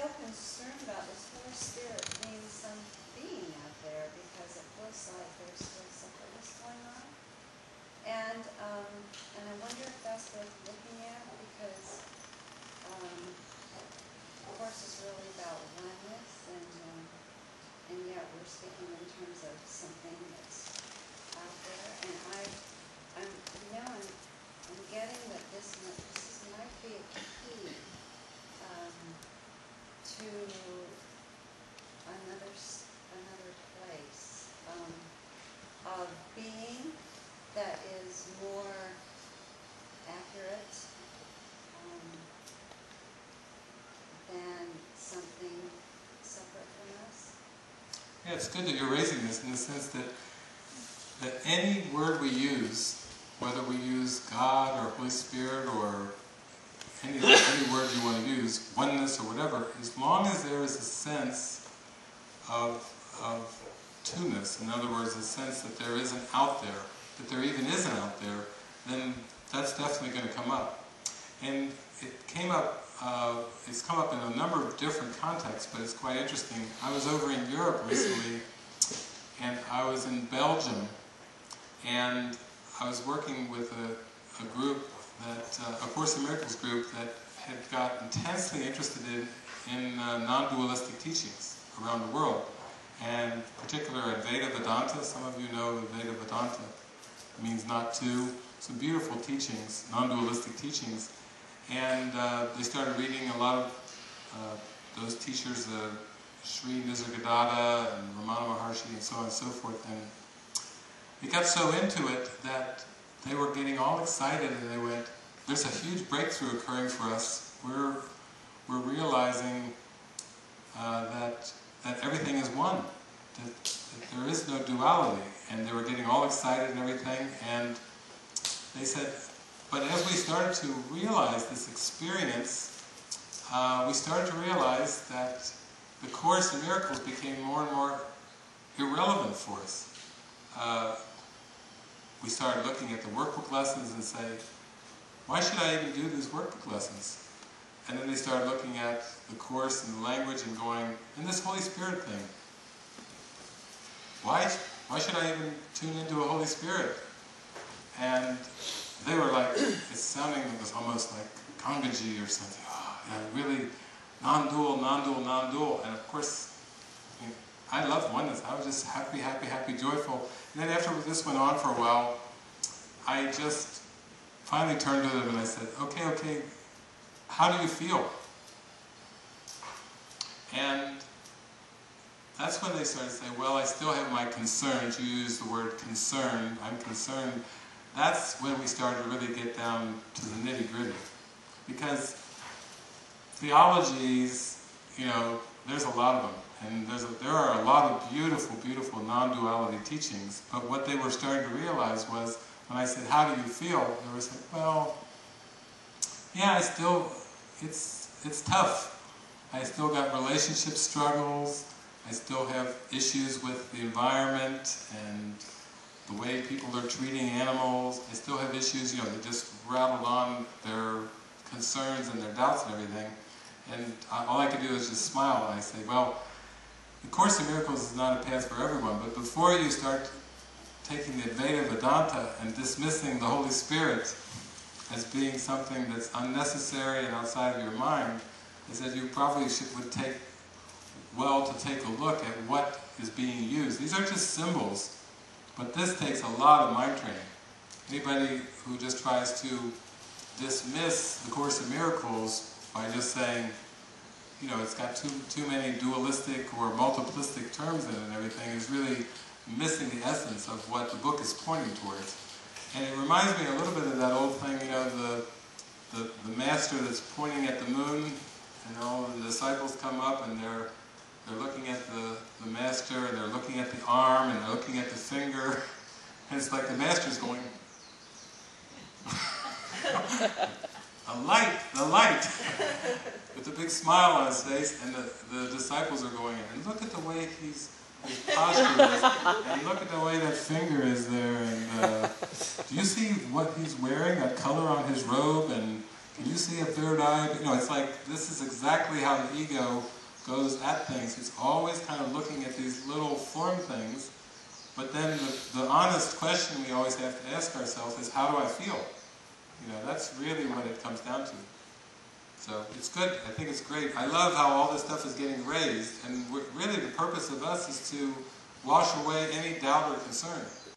feel concerned about this whole spirit being some being out there, because it looks like there's still separateness going on. And I wonder if that's worth looking at, because the Course is really about oneness, and yet we're speaking in terms of something that's out there. And I'm getting that this might be a key to another place of being that is more accurate than something separate from us. Yeah, it's good that you're raising this, in the sense that any word we use, whether we use God or Holy Spirit or any word you want to use, oneness or whatever, as long as there is a sense of two-ness, in other words, a sense that there isn't out there, that there even isn't out there, then that's definitely going to come up. And it came up, it's come up in a number of different contexts, but it's quite interesting. I was over in Europe recently, and I was in Belgium, and I was working with a group that, A Course in Miracles group, that had got intensely interested in non-dualistic teachings around the world, and in particular Advaita Vedanta. Some of you know Advaita Vedanta. Means not to. Some beautiful teachings, non-dualistic teachings, and they started reading a lot of those teachers, Sri Nisargadatta and Ramana Maharshi and so on and so forth, and they got so into it that they were getting all excited, and they went, there's a huge breakthrough occurring for us. We're realizing that everything is one, that there is no duality. And they were getting all excited and everything, and they said, but as we started to realize this experience, we started to realize that the Course in Miracles became more and more irrelevant for us. We started looking at the workbook lessons and say, why should I even do these workbook lessons? And then they started looking at the Course and the language and going, and this Holy Spirit thing, why should I even tune into a Holy Spirit? And they were like, it's sounding, it was almost like Gangaji or something. Oh, yeah, really non-dual, non-dual, non-dual. And of course, I love oneness. I was just happy, happy, happy, joyful. And then after this went on for a while, I just finally turned to them and I said, okay, how do you feel? And that's when they started to say, well, I still have my concerns. You use the word concern, I'm concerned. That's when we started to really get down to the nitty-gritty. Because theologies, there's a lot of them. And there are a lot of beautiful, beautiful non-duality teachings. But what they were starting to realize was, when I said, how do you feel? They were saying, well, yeah, it's tough. I still got relationship struggles. I still have issues with the environment and the way people are treating animals. I still have issues, they just rattled on their concerns and their doubts and everything. And all I could do is just smile, and I say, well, the Course in Miracles is not a path for everyone, but before you start taking the Advaita Vedanta and dismissing the Holy Spirit as being something that's unnecessary and outside of your mind, I said you probably would take a look at what is being used. These are just symbols, but this takes a lot of mind training. Anybody who just tries to dismiss the Course in Miracles by just saying, it's got too many dualistic or multiplistic terms in it and everything, is really missing the essence of what the book is pointing towards. And it reminds me a little bit of that old thing, the master that's pointing at the moon, and all the disciples come up and they're looking at the master, and they're looking at the arm, and they're looking at the finger, and it's like the master's going, the light, with a big smile on his face, and the disciples are going, and look at the way his posture is, and look at the way that finger is there, and do you see what he's wearing, that color on his robe, and Can you see a third eye? You know, it's like, this is exactly how the ego goes at things. It's always kind of looking at these little form things, but then the honest question we always have to ask ourselves is, how do I feel? You know, that's really what it comes down to. So it's good. I think it's great. I love how all this stuff is getting raised, and really the purpose of us is to wash away any doubt or concern.